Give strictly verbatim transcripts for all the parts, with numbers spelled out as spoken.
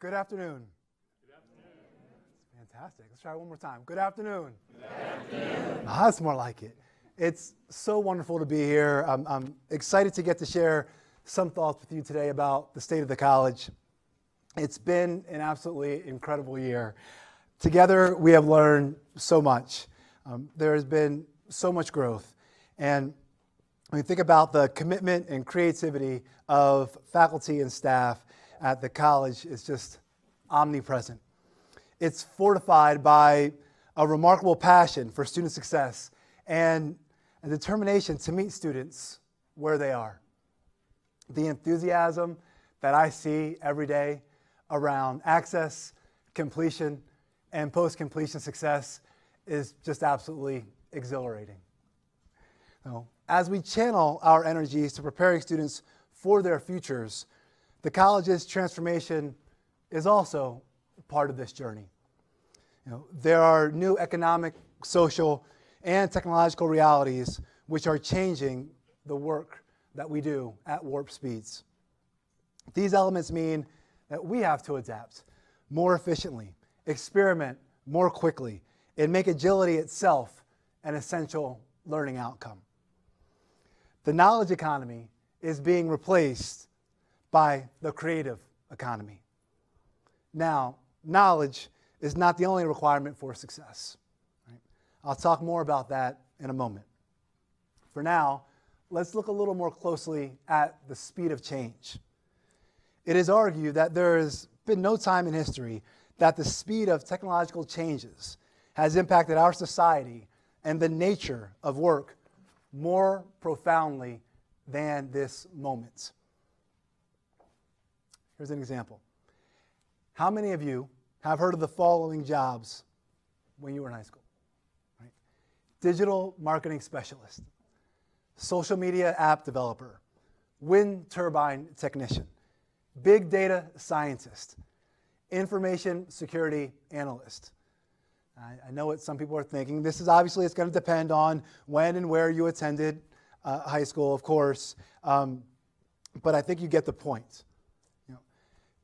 Good afternoon. Good afternoon. That's fantastic. Let's try it one more time. Good afternoon. Good afternoon. Ah, that's more like it. It's so wonderful to be here. I'm, I'm excited to get to share some thoughts with you today about the state of the college. It's been an absolutely incredible year. Together, we have learned so much. Um, there has been so much growth. And when you think about the commitment and creativity of faculty and staff at the college, it's just omnipresent. It's fortified by a remarkable passion for student success and a determination to meet students where they are. The enthusiasm that I see every day around access, completion, and post-completion success is just absolutely exhilarating. So, as we channel our energies to preparing students for their futures, the college's transformation is also part of this journey. You know, there are new economic, social, and technological realities which are changing the work that we do at warp speeds. These elements mean that we have to adapt more efficiently, experiment more quickly, and make agility itself an essential learning outcome. The knowledge economy is being replaced by the creative economy. Now, knowledge is not the only requirement for success. Right? I'll talk more about that in a moment. For now, let's look a little more closely at the speed of change. It is argued that there has been no time in history that the speed of technological changes has impacted our society and the nature of work more profoundly than this moment. Here's an example. How many of you have heard of the following jobs when you were in high school? Right? Digital marketing specialist, social media app developer, wind turbine technician, big data scientist, information security analyst. I know what some people are thinking. This is obviously, it's going to depend on when and where you attended uh, high school, of course, um, but I think you get the point. You know,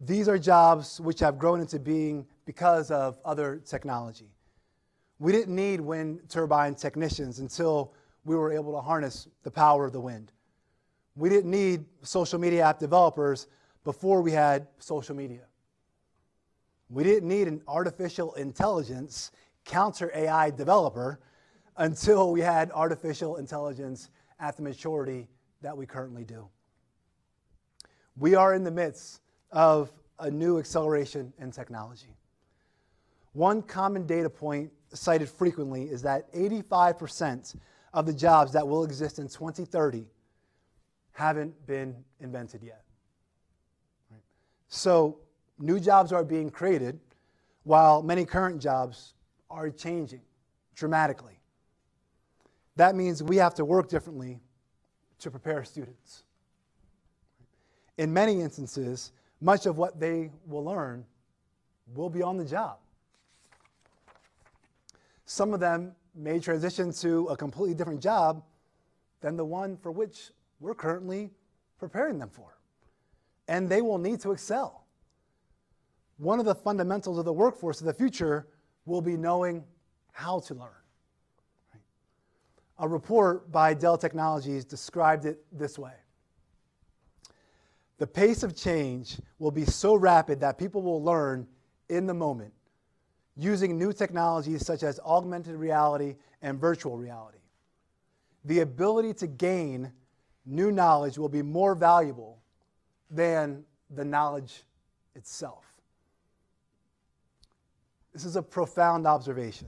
these are jobs which have grown into being because of other technology. We didn't need wind turbine technicians until we were able to harness the power of the wind. We didn't need social media app developers before we had social media. We didn't need an artificial intelligence counter A I developer until we had artificial intelligence at the maturity that we currently do. We are in the midst of a new acceleration in technology. One common data point cited frequently is that eighty-five percent of the jobs that will exist in twenty thirty haven't been invented yet. So new jobs are being created, while many current jobs are changing dramatically. That means we have to work differently to prepare students. In many instances, much of what they will learn will be on the job. Some of them may transition to a completely different job than the one for which we're currently preparing them for, and they will need to excel. One of the fundamentals of the workforce of the future will be knowing how to learn. Right? A report by Dell Technologies described it this way. The pace of change will be so rapid that people will learn in the moment using new technologies such as augmented reality and virtual reality. The ability to gain new knowledge will be more valuable than the knowledge itself. This is a profound observation.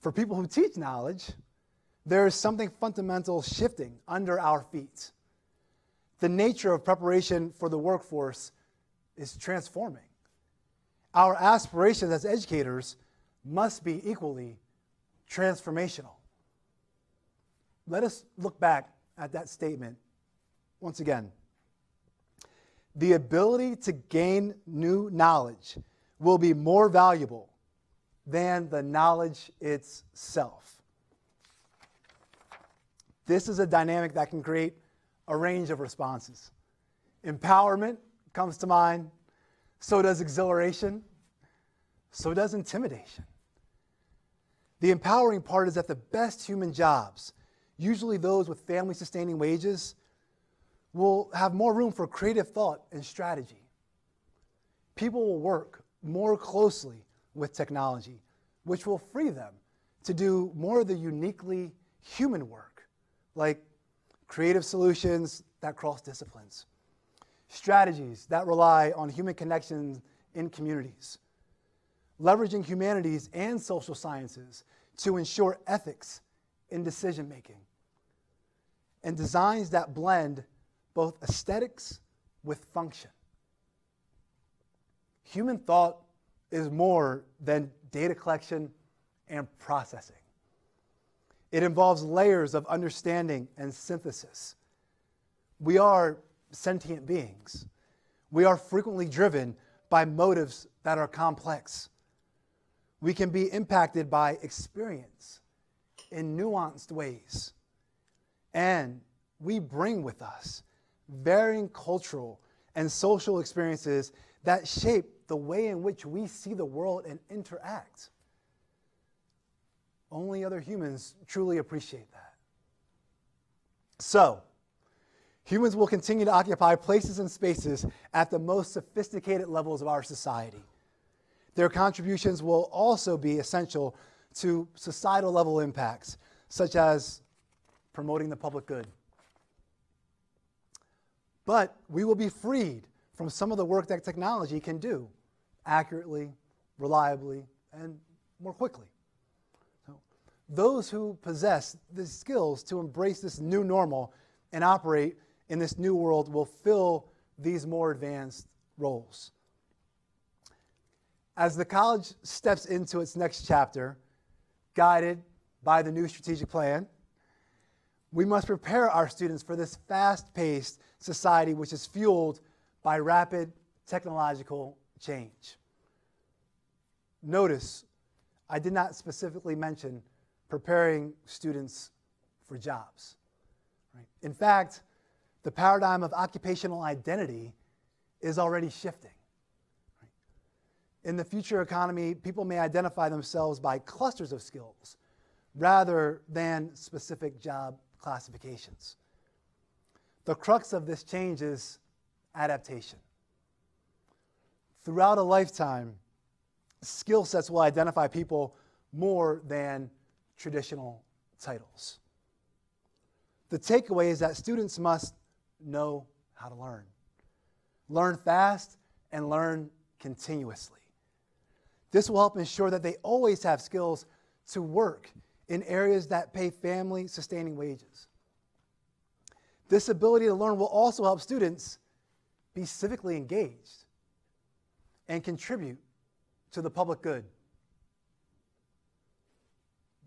For people who teach knowledge, there is something fundamental shifting under our feet. The nature of preparation for the workforce is transforming. Our aspirations as educators must be equally transformational. Let us look back at that statement once again. The ability to gain new knowledge will be more valuable than the knowledge itself. This is a dynamic that can create a range of responses. Empowerment comes to mind. So does exhilaration. So does intimidation. The empowering part is that the best human jobs, usually those with family-sustaining wages, will have more room for creative thought and strategy. People will work more closely with technology, which will free them to do more of the uniquely human work, like creative solutions that cross disciplines, strategies that rely on human connections in communities, leveraging humanities and social sciences to ensure ethics in decision-making, and designs that blend both aesthetics with function. Human thought is more than data collection and processing. It involves layers of understanding and synthesis. We are sentient beings. We are frequently driven by motives that are complex. We can be impacted by experience in nuanced ways. And we bring with us varying cultural and social experiences that shape the way in which we see the world and interact. Only other humans truly appreciate that. So, humans will continue to occupy places and spaces at the most sophisticated levels of our society. Their contributions will also be essential to societal level impacts, such as promoting the public good. But we will be freed from some of the work that technology can do accurately, reliably, and more quickly. So, those who possess the skills to embrace this new normal and operate in this new world will fill these more advanced roles. As the college steps into its next chapter, guided by the new strategic plan, we must prepare our students for this fast-paced society which is fueled by rapid technological change. Notice, I did not specifically mention preparing students for jobs. Right? In fact, the paradigm of occupational identity is already shifting. In the future economy, people may identify themselves by clusters of skills rather than specific job classifications. The crux of this change is adaptation. Throughout a lifetime, skill sets will identify people more than traditional titles. The takeaway is that students must know how to learn. Learn fast and learn continuously. This will help ensure that they always have skills to work in areas that pay family-sustaining wages. This ability to learn will also help students be civically engaged and contribute to the public good.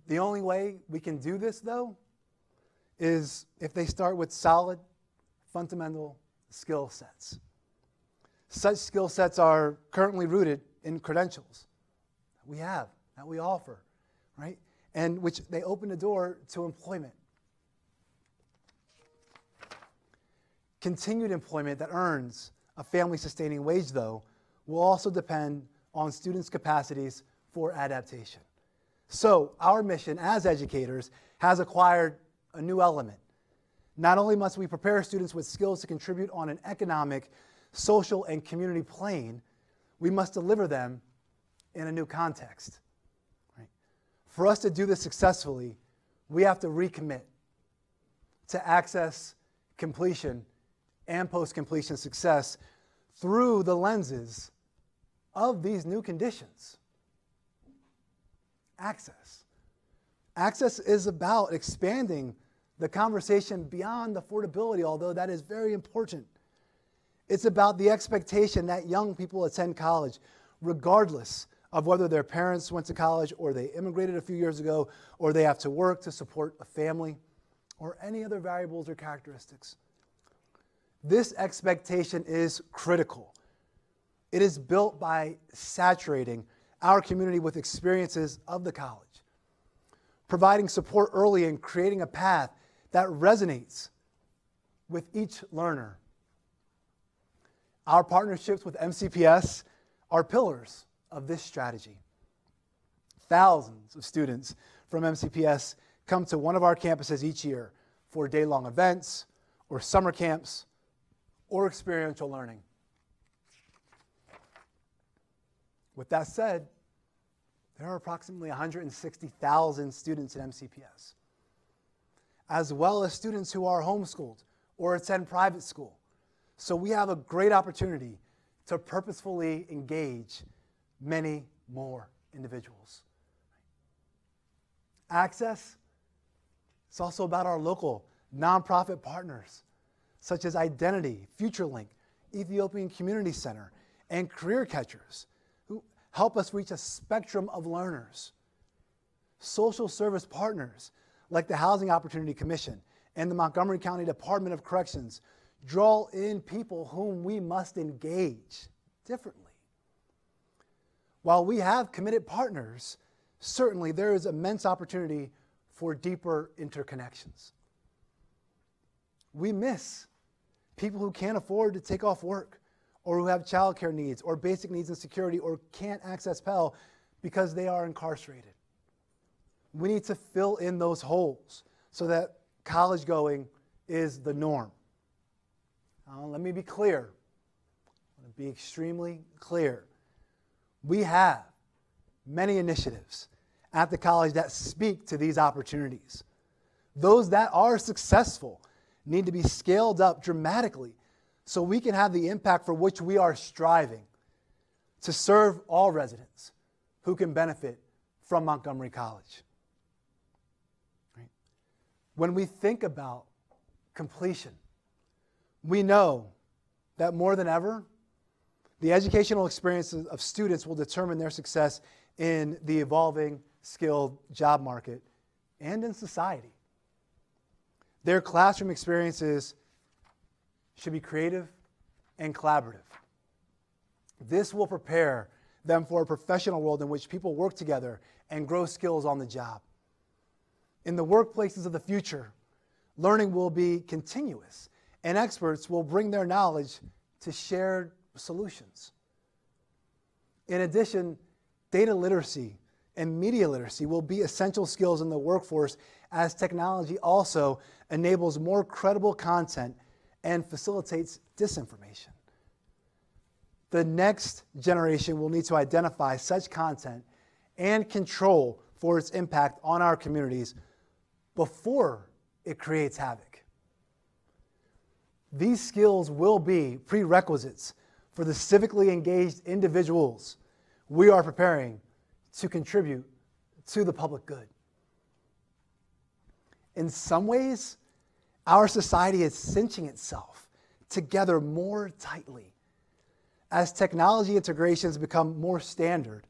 The only way we can do this, though, is if they start with solid, fundamental skill sets. Such skill sets are currently rooted in credentials that we have, that we offer, right? And which they open the door to employment. Continued employment that earns a family-sustaining wage, though, will also depend on students' capacities for adaptation. So our mission as educators has acquired a new element. Not only must we prepare students with skills to contribute on an economic, social, and community plane, we must deliver them in a new context. Right? For us to do this successfully, we have to recommit to access, completion, and post-completion success through the lenses of these new conditions. Access. Access is about expanding the conversation beyond affordability, although that is very important. It's about the expectation that young people attend college, regardless of whether their parents went to college or they immigrated a few years ago, or they have to work to support a family, or any other variables or characteristics. This expectation is critical. It is built by saturating our community with experiences of the college, providing support early and creating a path that resonates with each learner. Our partnerships with M C P S are pillars of this strategy. Thousands of students from M C P S come to one of our campuses each year for day-long events or summer camps or experiential learning. With that said, there are approximately one hundred sixty thousand students at M C P S, as well as students who are homeschooled or attend private school. So we have a great opportunity to purposefully engage many more individuals. Access, it's also about our local nonprofit partners, such as Identity, FutureLink, Ethiopian Community Center, and Career Catchers, who help us reach a spectrum of learners. Social service partners, like the Housing Opportunity Commission and the Montgomery County Department of Corrections, draw in people whom we must engage differently. While we have committed partners, certainly there is immense opportunity for deeper interconnections. We miss people who can't afford to take off work, or who have childcare needs, or basic needs and security, or can't access Pell because they are incarcerated. We need to fill in those holes so that college going is the norm. Now, let me be clear. I want to be extremely clear. We have many initiatives at the college that speak to these opportunities. Those that are successful need to be scaled up dramatically so we can have the impact for which we are striving to serve all residents who can benefit from Montgomery College. Right? When we think about completion, we know that more than ever, the educational experiences of students will determine their success in the evolving skilled job market and in society. Their classroom experiences should be creative and collaborative. This will prepare them for a professional world in which people work together and grow skills on the job. In the workplaces of the future, learning will be continuous, and experts will bring their knowledge to shared solutions. In addition, data literacy and media literacy will be essential skills in the workforce, as technology also enables more credible content and facilitates disinformation. The next generation will need to identify such content and control for its impact on our communities before it creates havoc. These skills will be prerequisites for the civically engaged individuals we are preparing to contribute to the public good. In some ways, our society is cinching itself together more tightly. As technology integrations become more standard,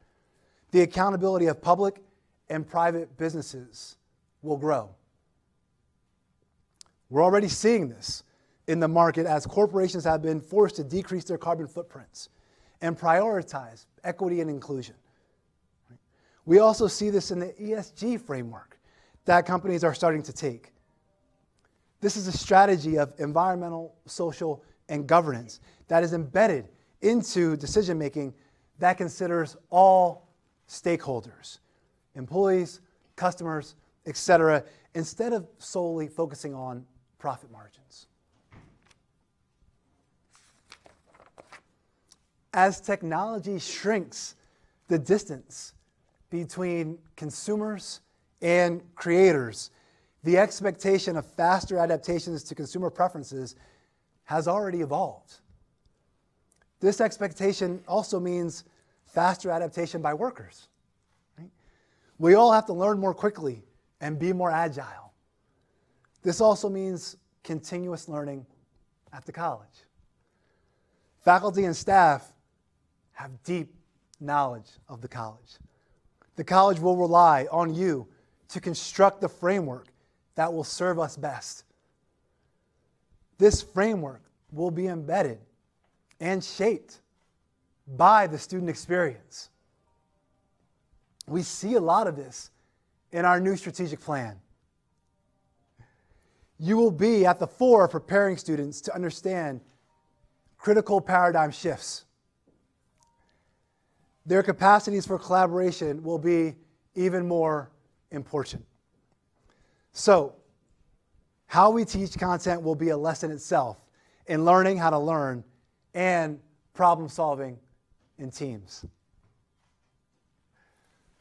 the accountability of public and private businesses will grow. We're already seeing this in the market as corporations have been forced to decrease their carbon footprints and prioritize equity and inclusion. We also see this in the E S G framework that companies are starting to take. This is a strategy of environmental, social, and governance that is embedded into decision-making that considers all stakeholders, employees, customers, et cetera, instead of solely focusing on profit margins. As technology shrinks the distance between consumers and creators, the expectation of faster adaptations to consumer preferences has already evolved. This expectation also means faster adaptation by workers. Right? We all have to learn more quickly and be more agile. This also means continuous learning at the college. Faculty and staff have deep knowledge of the college. The college will rely on you to construct the framework that will serve us best. This framework will be embedded and shaped by the student experience. We see a lot of this in our new strategic plan. You will be at the fore of preparing students to understand critical paradigm shifts. Their capacities for collaboration will be even more important. So, how we teach content will be a lesson itself in learning how to learn and problem solving in teams.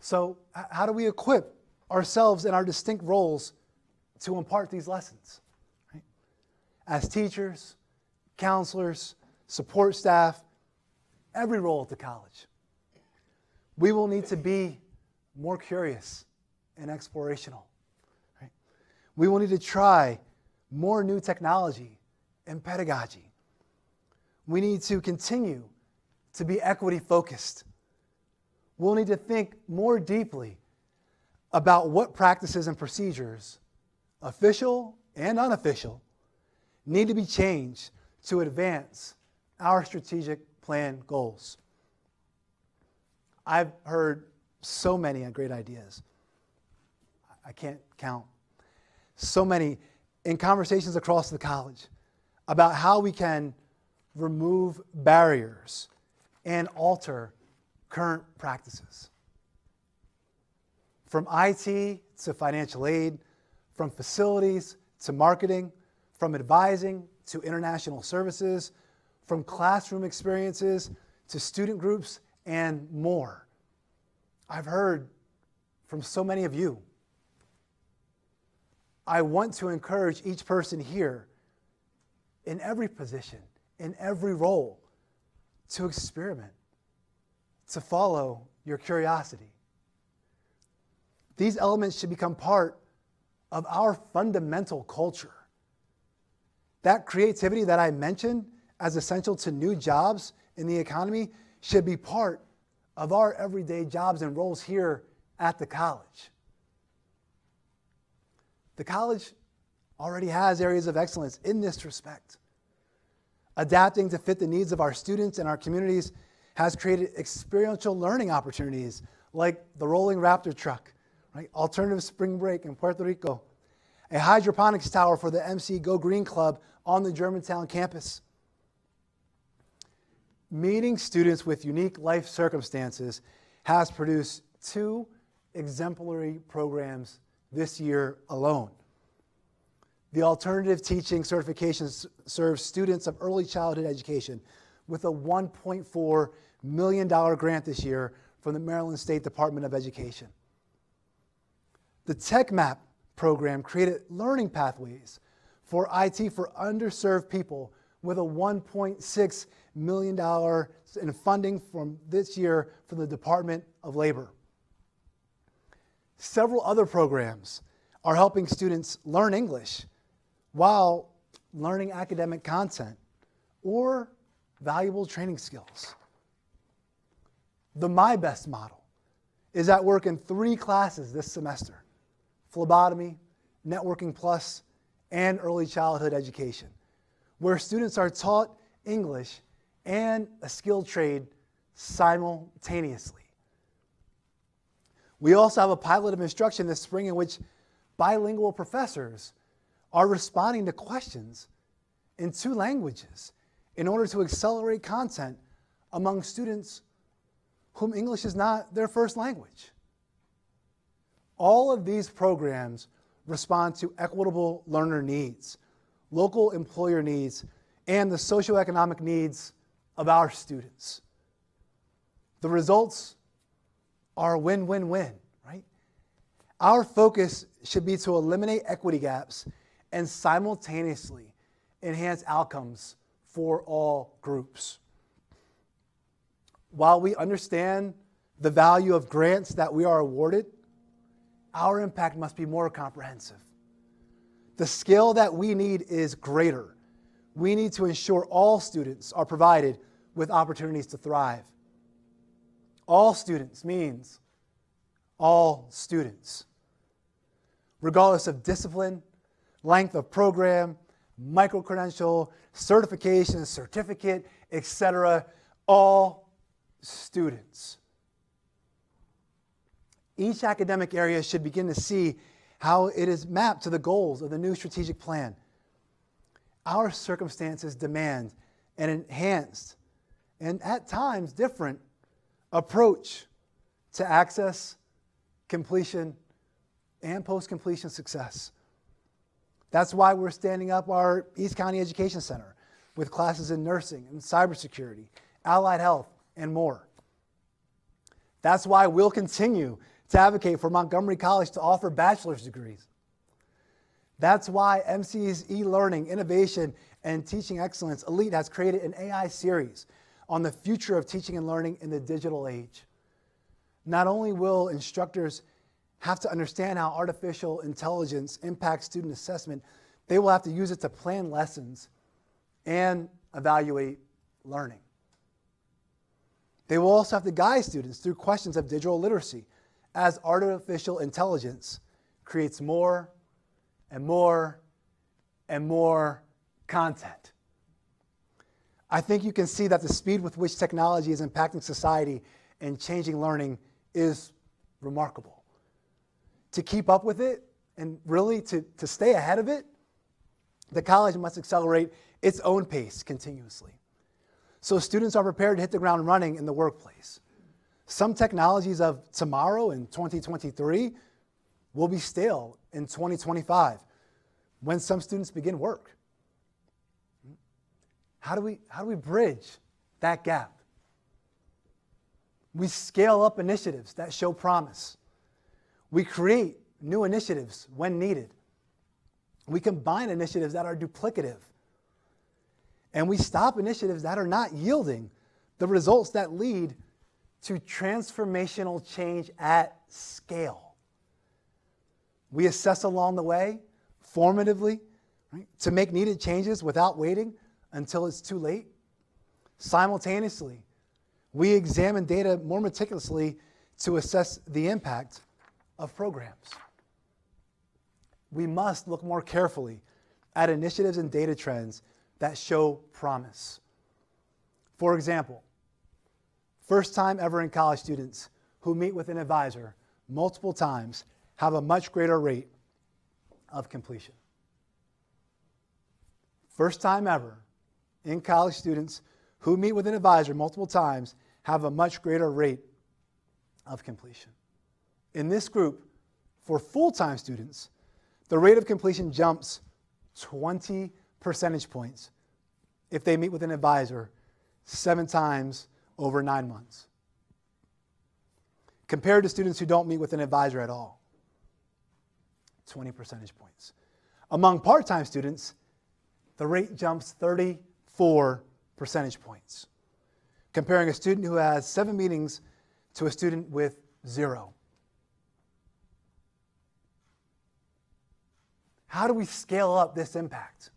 So, how do we equip ourselves in our distinct roles to impart these lessons? Right? As teachers, counselors, support staff, every role at the college, we will need to be more curious and explorational. Right? We will need to try more new technology and pedagogy. We need to continue to be equity focused. We'll need to think more deeply about what practices and procedures, official and unofficial, need to be changed to advance our strategic plan goals. I've heard so many great ideas. I can't count. So many in conversations across the college about how we can remove barriers and alter current practices. From I T to financial aid, from facilities to marketing, from advising to international services, from classroom experiences to student groups and more. I've heard from so many of you. I want to encourage each person here, in every position, in every role, to experiment, to follow your curiosity. These elements should become part of our fundamental culture. That creativity that I mentioned as essential to new jobs in the economy should be part of our everyday jobs and roles here at the college. The college already has areas of excellence in this respect. Adapting to fit the needs of our students and our communities has created experiential learning opportunities like the Rolling Raptor Truck, right? Alternative Spring Break in Puerto Rico, a hydroponics tower for the M C Go Green Club on the Germantown campus. Meeting students with unique life circumstances has produced two exemplary programs this year alone. The Alternative Teaching Certification serves students of early childhood education with a one point four million dollar grant this year from the Maryland State Department of Education. The TechMap program created learning pathways for I T for underserved people with a one point six million dollars in funding from this year from the Department of Labor. Several other programs are helping students learn English while learning academic content or valuable training skills. The My Best model is at work in three classes this semester: phlebotomy, networking plus, and early childhood education, where students are taught English and a skilled trade simultaneously. We also have a pilot of instruction this spring in which bilingual professors are responding to questions in two languages in order to accelerate content among students whom English is not their first language. All of these programs respond to equitable learner needs, local employer needs, and the socioeconomic needs of our students. The results are win-win-win, right? Our focus should be to eliminate equity gaps and simultaneously enhance outcomes for all groups. While we understand the value of grants that we are awarded, our impact must be more comprehensive. The scale that we need is greater. We need to ensure all students are provided with opportunities to thrive. All students means all students, regardless of discipline, length of program, micro-credential, certification, certificate, et cetera. All students. Each academic area should begin to see how it is mapped to the goals of the new strategic plan. Our circumstances demand and enhanced, and at times different, approach to access, completion, and post-completion success. That's why we're standing up our East County Education Center with classes in nursing and cybersecurity, allied health, and more. That's why we'll continue to advocate for Montgomery College to offer bachelor's degrees. That's why M C's eLearning, Innovation, and Teaching Excellence Elite has created an A I series on the future of teaching and learning in the digital age. Not only will instructors have to understand how artificial intelligence impacts student assessment, they will have to use it to plan lessons and evaluate learning. They will also have to guide students through questions of digital literacy as artificial intelligence creates more and more and more content. I think you can see that the speed with which technology is impacting society and changing learning is remarkable. To keep up with it, and really to, to stay ahead of it, the college must accelerate its own pace continuously. So students are prepared to hit the ground running in the workplace. Some technologies of tomorrow in twenty twenty-three will be stale in twenty twenty-five when some students begin work. How do we, how do we bridge that gap? We scale up initiatives that show promise. We create new initiatives when needed. We combine initiatives that are duplicative. And we stop initiatives that are not yielding the results that lead to transformational change at scale. We assess along the way, formatively, right, to make needed changes without waiting until it's too late. Simultaneously, we examine data more meticulously to assess the impact of programs. We must look more carefully at initiatives and data trends that show promise. For example, first time ever in college students who meet with an advisor multiple times have a much greater rate of completion. First time ever in college students who meet with an advisor multiple times have a much greater rate of completion. In this group, for full-time students, the rate of completion jumps twenty percentage points if they meet with an advisor seven times over nine months, compared to students who don't meet with an advisor at all, twenty percentage points. Among part-time students, the rate jumps thirty-four percentage points, comparing a student who has seven meetings to a student with zero. How do we scale up this impact?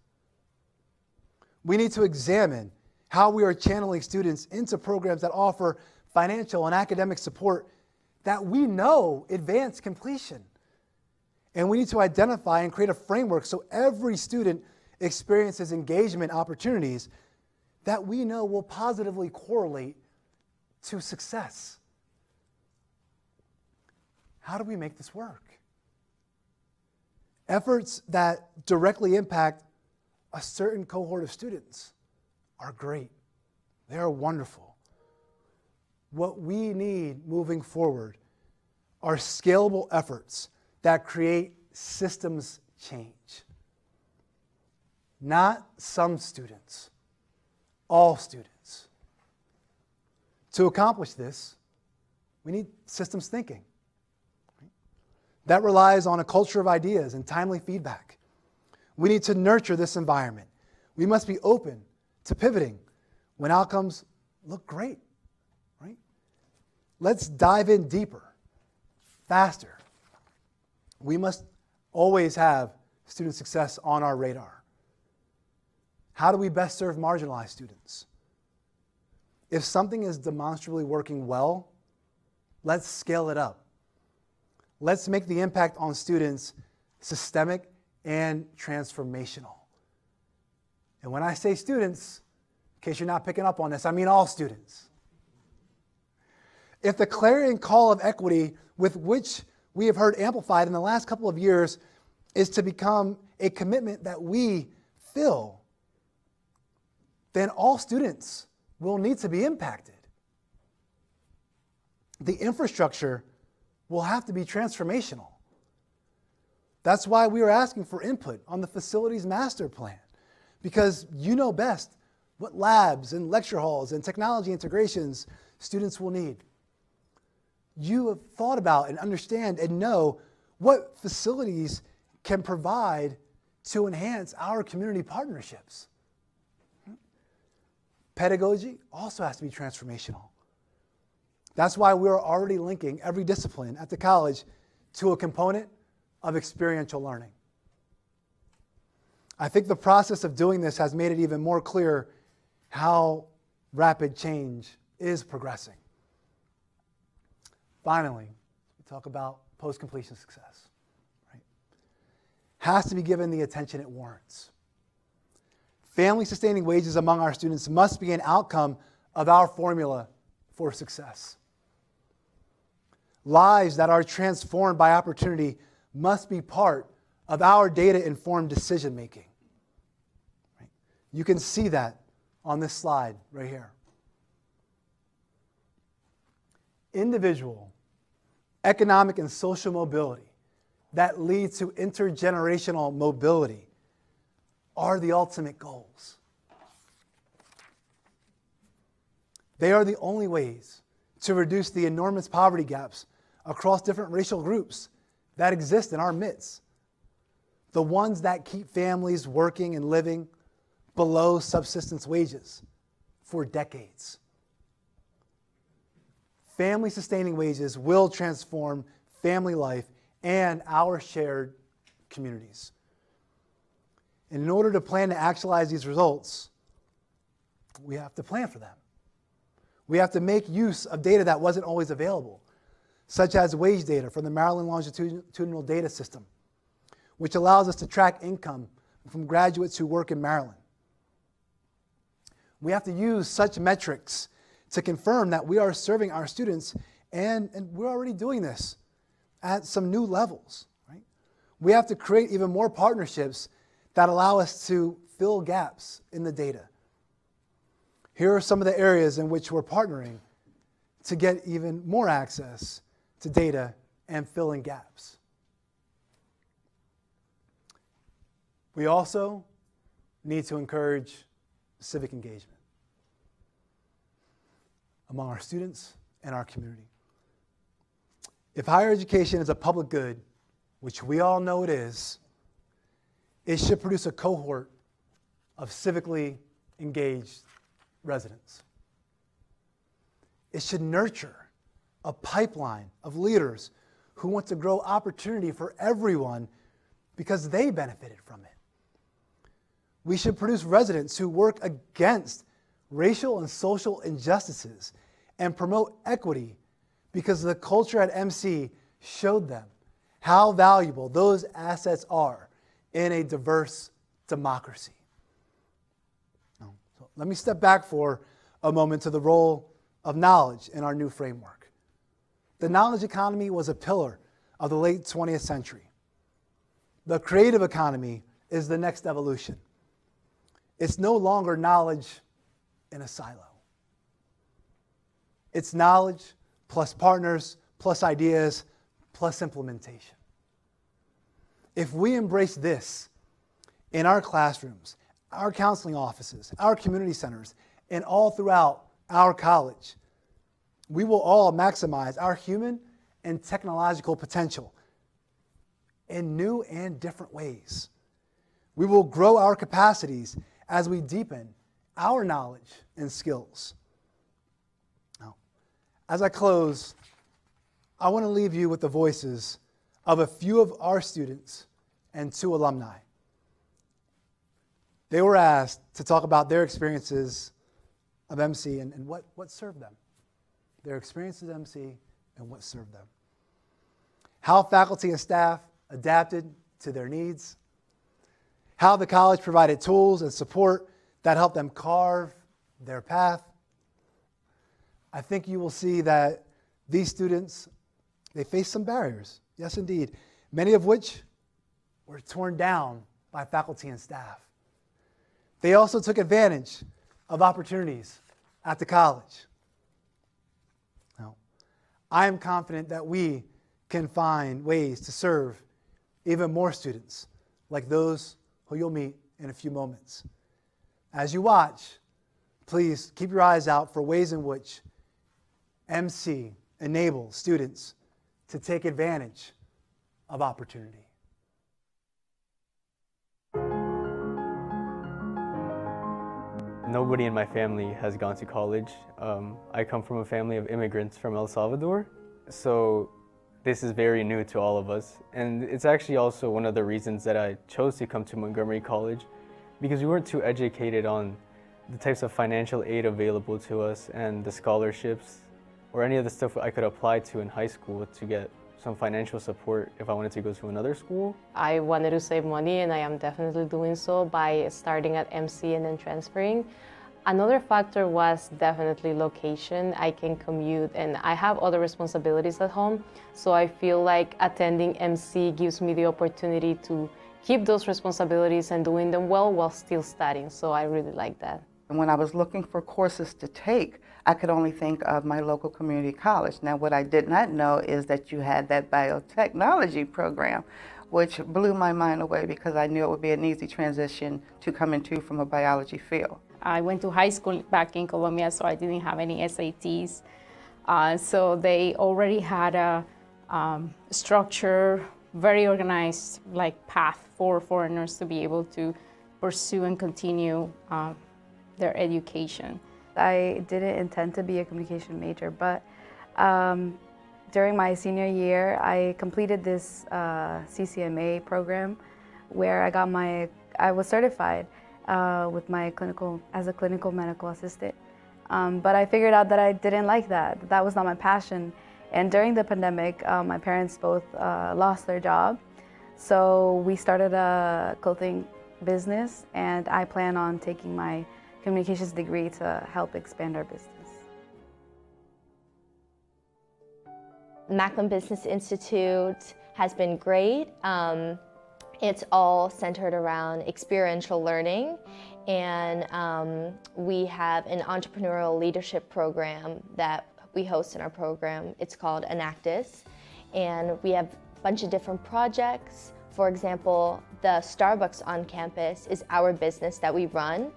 We need to examine how we are channeling students into programs that offer financial and academic support that we know advance completion. And we need to identify and create a framework so every student experiences engagement opportunities that we know will positively correlate to success. How do we make this work? Efforts that directly impact a certain cohort of students are great. They are wonderful. What we need moving forward are scalable efforts that create systems change. Not some students, all students. To accomplish this, we need systems thinking that relies on a culture of ideas and timely feedback. We need to nurture this environment. We must be open to pivoting when outcomes look great, right? Let's dive in deeper, faster. We must always have student success on our radar. How do we best serve marginalized students? If something is demonstrably working well, let's scale it up. Let's make the impact on students systemic and transformational. And when I say students, in case you're not picking up on this, I mean all students. If the clarion call of equity with which we have heard amplified in the last couple of years is to become a commitment that we fill, then all students will need to be impacted. The infrastructure will have to be transformational. That's why we are asking for input on the facilities master plan, because you know best what labs and lecture halls and technology integrations students will need. You have thought about and understand and know what facilities can provide to enhance our community partnerships. Pedagogy also has to be transformational. That's why we're already linking every discipline at the college to a component of experiential learning. I think the process of doing this has made it even more clear how rapid change is progressing. Finally, we talk about post-completion success. Right? Has to be given the attention it warrants. Family-sustaining wages among our students must be an outcome of our formula for success. Lives that are transformed by opportunity must be part of our data-informed decision-making. Right? You can see that on this slide right here. Individual, economic, and social mobility that lead to intergenerational mobility are the ultimate goals. They are the only ways to reduce the enormous poverty gaps across different racial groups that exist in our midst. The ones that keep families working and living below subsistence wages for decades. Family-sustaining wages will transform family life and our shared communities. In order to plan to actualize these results, we have to plan for them. We have to make use of data that wasn't always available, such as wage data from the Maryland Longitudinal Data System, which allows us to track income from graduates who work in Maryland. We have to use such metrics to confirm that we are serving our students, and, and we're already doing this at some new levels. Right? We have to create even more partnerships that allow us to fill gaps in the data. Here are some of the areas in which we're partnering to get even more access to data and filling gaps. We also need to encourage civic engagement among our students and our community. If higher education is a public good, which we all know it is, it should produce a cohort of civically engaged residents. It should nurture a pipeline of leaders who want to grow opportunity for everyone because they benefited from it. We should produce residents who work against racial and social injustices and promote equity because the culture at M C showed them how valuable those assets are in a diverse democracy. So let me step back for a moment to the role of knowledge in our new framework. The knowledge economy was a pillar of the late twentieth century. The creative economy is the next evolution. It's no longer knowledge in a silo. It's knowledge plus partners, plus ideas, plus implementation. If we embrace this in our classrooms, our counseling offices, our community centers, and all throughout our college, we will all maximize our human and technological potential in new and different ways. We will grow our capacities as we deepen our knowledge and skills. Now, as I close, I want to leave you with the voices of a few of our students and two alumni. They were asked to talk about their experiences of M C and, and what, what served them. Their experiences at M C and what served them. How faculty and staff adapted to their needs. How the college provided tools and support that helped them carve their path. I think you will see that these students, they faced some barriers. Yes, indeed. Many of which were torn down by faculty and staff. They also took advantage of opportunities at the college. Now, I am confident that we can find ways to serve even more students like those who you'll meet in a few moments. As you watch, please keep your eyes out for ways in which M C enables students to take advantage of opportunity. Nobody in my family has gone to college. Um, I come from a family of immigrants from El Salvador, so this is very new to all of us. And it's actually also one of the reasons that I chose to come to Montgomery College, because we weren't too educated on the types of financial aid available to us and the scholarships or any of the stuff I could apply to in high school to get some financial support if I wanted to go to another school. I wanted to save money, and I am definitely doing so by starting at M C and then transferring. Another factor was definitely location. I can commute, and I have other responsibilities at home, so I feel like attending M C gives me the opportunity to keep those responsibilities and doing them well while still studying, so I really like that. And when I was looking for courses to take, I could only think of my local community college. Now, what I did not know is that you had that biotechnology program, which blew my mind away because I knew it would be an easy transition to come into from a biology field. I went to high school back in Colombia, so I didn't have any S A Ts. Uh, so they already had a um, structure, very organized like path for foreigners to be able to pursue and continue uh, their education. I didn't intend to be a communication major, but um, during my senior year, I completed this uh, C C M A program where I got my, I was certified uh, with my clinical, as a clinical medical assistant. Um, but I figured out that I didn't like that, that, that was not my passion. And during the pandemic, uh, my parents both uh, lost their job. So we started a clothing business, and I plan on taking my communications degree to help expand our business. Macklin Business Institute has been great. Um, it's all centered around experiential learning, and um, we have an entrepreneurial leadership program that we host in our program. It's called Enactus, and we have a bunch of different projects. For example, the Starbucks on campus is our business that we run.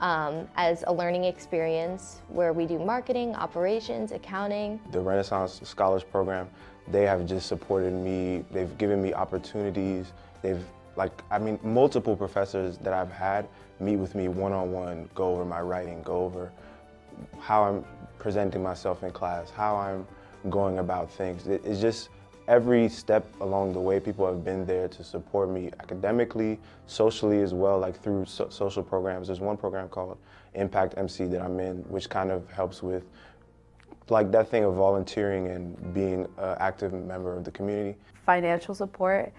Um, as a learning experience where we do marketing, operations, accounting. The Renaissance Scholars Program, they have just supported me. They've given me opportunities. They've, like, I mean, multiple professors that I've had meet with me one-on-one, go over my writing, go over how I'm presenting myself in class, how I'm going about things. It's just every step along the way, people have been there to support me academically, socially as well, like through so social programs. There's one program called Impact M C that I'm in, which kind of helps with like that thing of volunteering and being an active member of the community. Financial support,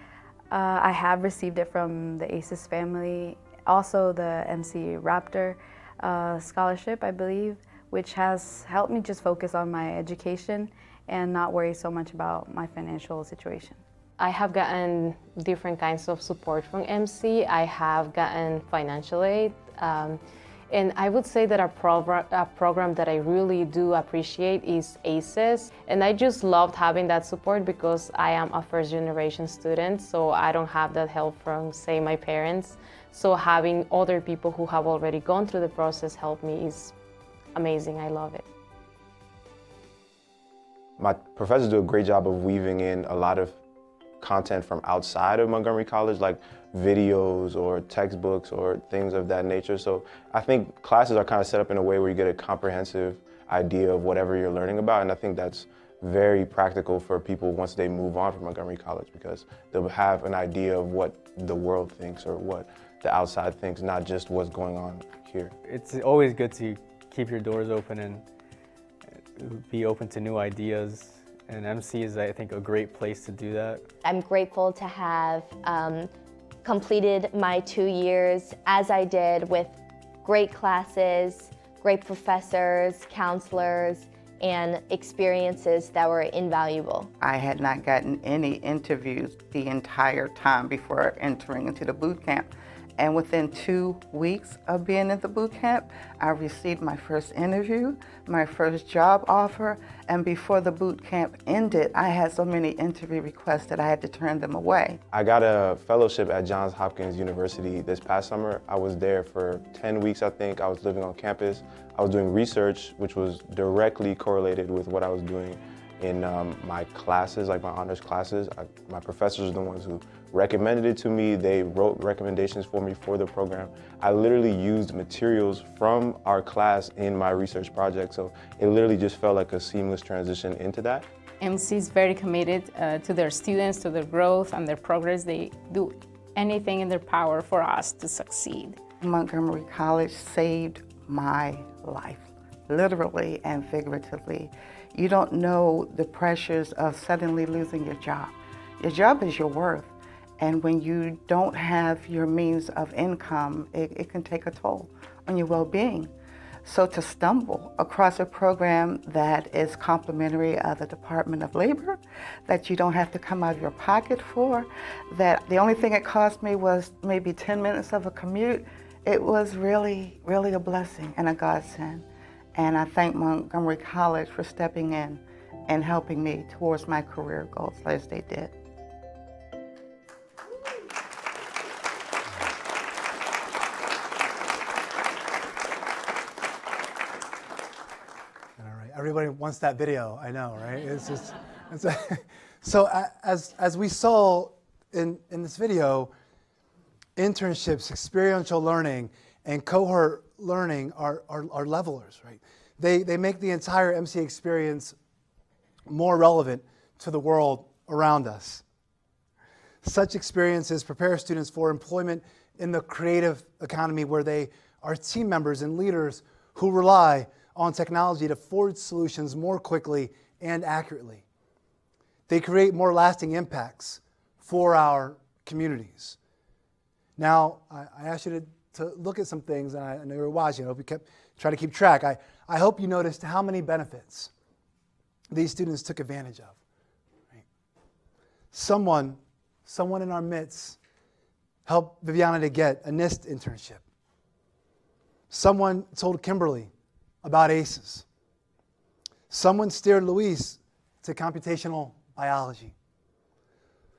uh, I have received it from the ACES family, also the M C Raptor uh, scholarship, I believe, which has helped me just focus on my education and not worry so much about my financial situation. I have gotten different kinds of support from M C. I have gotten financial aid. Um, and I would say that a, progr a program that I really do appreciate is ACES. And I just loved having that support because I am a first generation student, so I don't have that help from, say, my parents. So having other people who have already gone through the process help me is amazing. I love it. My professors do a great job of weaving in a lot of content from outside of Montgomery College, like videos or textbooks or things of that nature. So I think classes are kind of set up in a way where you get a comprehensive idea of whatever you're learning about, and I think that's very practical for people once they move on from Montgomery College, because they'll have an idea of what the world thinks or what the outside thinks, not just what's going on here. It's always good to keep your doors open and be open to new ideas, and M C is, I think, a great place to do that. I'm grateful to have um, completed my two years as I did, with great classes, great professors, counselors, and experiences that were invaluable. I had not gotten any interviews the entire time before entering into the boot camp, And within two weeks of being at the boot camp, I received my first interview, my first job offer, and before the boot camp ended, I had so many interview requests that I had to turn them away. I got a fellowship at Johns Hopkins University this past summer. I was there for ten weeks, I think. I was living on campus. I was doing research, which was directly correlated with what I was doing in um, my classes, like my honors classes. I, my professors are the ones who recommended it to me. They wrote recommendations for me for the program. I literally used materials from our class in my research project, so it literally just felt like a seamless transition into that. M C is very committed uh, to their students, to their growth and their progress. They do anything in their power for us to succeed. Montgomery College saved my life, literally and figuratively. You don't know the pressures of suddenly losing your job. Your job is your worth. And when you don't have your means of income, it, it can take a toll on your well-being. So to stumble across a program that is complimentary of the Department of Labor, that you don't have to come out of your pocket for, that the only thing it cost me was maybe ten minutes of a commute, it was really, really a blessing and a godsend. And I thank Montgomery College for stepping in and helping me towards my career goals as they did. All right, everybody wants that video, I know, right? It's just, it's a, so as, as we saw in, in this video, internships, experiential learning, and cohort learning are, are, are levelers, right? They, they make the entire M C experience more relevant to the world around us. Such experiences prepare students for employment in the creative economy where they are team members and leaders who rely on technology to forge solutions more quickly and accurately. They create more lasting impacts for our communities. Now, I, I ask you to to look at some things, and I know you were watching. I hope you kept try to keep track. I, I hope you noticed how many benefits these students took advantage of. Right? Someone, someone in our midst helped Viviana to get a NIST internship. Someone told Kimberly about ACES. Someone steered Luis to computational biology.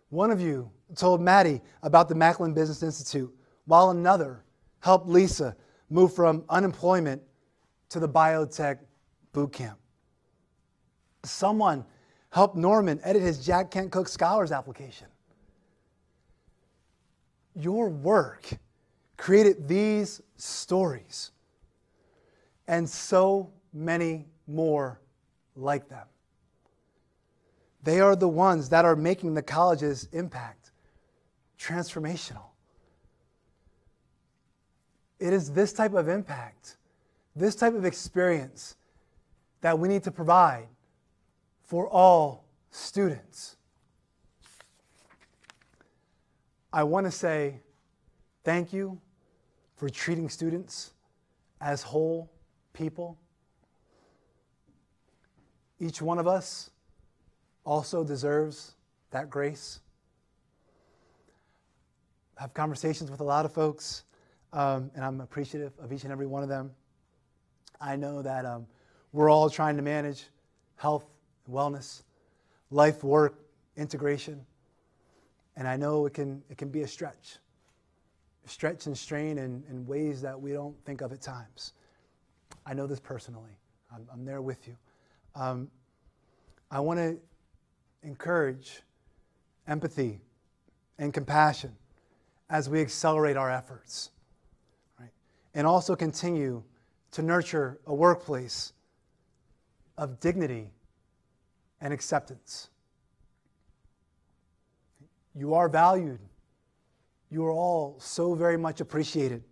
One of you told Maddie about the Macklin Business Institute, while another helped Lisa move from unemployment to the biotech boot camp. Someone helped Norman edit his Jack Kent Cook Scholars application. Your work created these stories and so many more like them. They are the ones that are making the college's impact transformational. It is this type of impact, this type of experience that we need to provide for all students. I want to say thank you for treating students as whole people. Each one of us also deserves that grace. I have conversations with a lot of folks. Um, and I'm appreciative of each and every one of them. I know that um, we're all trying to manage health, wellness, life, work, integration. And I know it can, it can be a stretch, stretch and strain in, in ways that we don't think of at times. I know this personally. I'm, I'm there with you. Um, I want to encourage empathy and compassion as we accelerate our efforts, and also continue to nurture a workplace of dignity and acceptance. You are valued. You are all so very much appreciated.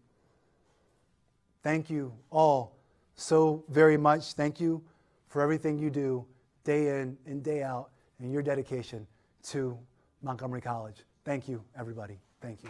Thank you all so very much. Thank you for everything you do day in and day out and your dedication to Montgomery College. Thank you, everybody. Thank you.